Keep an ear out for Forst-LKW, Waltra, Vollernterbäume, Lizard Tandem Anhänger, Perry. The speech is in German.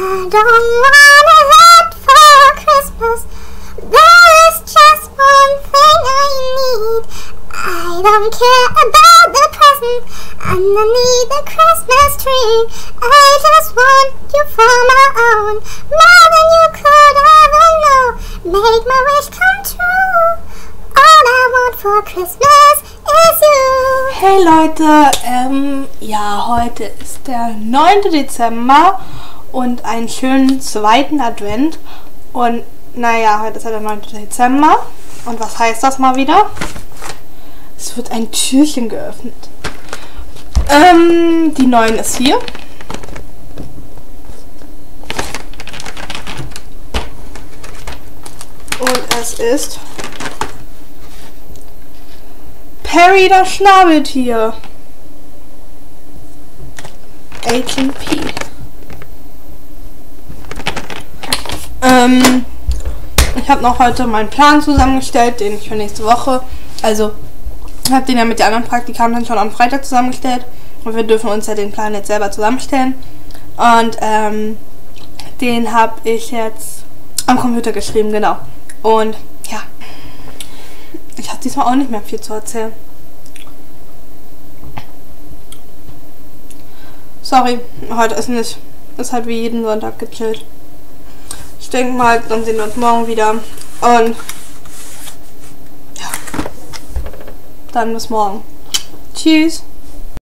I don't want a hat for Christmas. There is just one thing I need. I don't care about the present underneath the Christmas tree. I just want you for my own, more than you could ever know. Make my wish come true. All I want for Christmas is you. Hey Leute, ja, heute ist der 9. Dezember. Und einen schönen zweiten Advent. Und naja, heute ist ja der 9. Dezember. Und was heißt das mal wieder? Es wird ein Türchen geöffnet. Die 9 ist hier. Und es ist Perry, das Schnabeltier. H&P. Ich habe noch heute meinen Plan zusammengestellt, den ich für nächste Woche, also ich habe den ja mit den anderen Praktikanten schon am Freitag zusammengestellt und wir dürfen uns ja den Plan jetzt selber zusammenstellen und den habe ich jetzt am Computer geschrieben, genau. Und ja, ich habe diesmal auch nicht mehr viel zu erzählen. Sorry, heute ist nicht, ist halt wie jeden Sonntag gechillt. Ich denke mal, dann sehen wir uns morgen wieder. Und ja, dann bis morgen. Tschüss.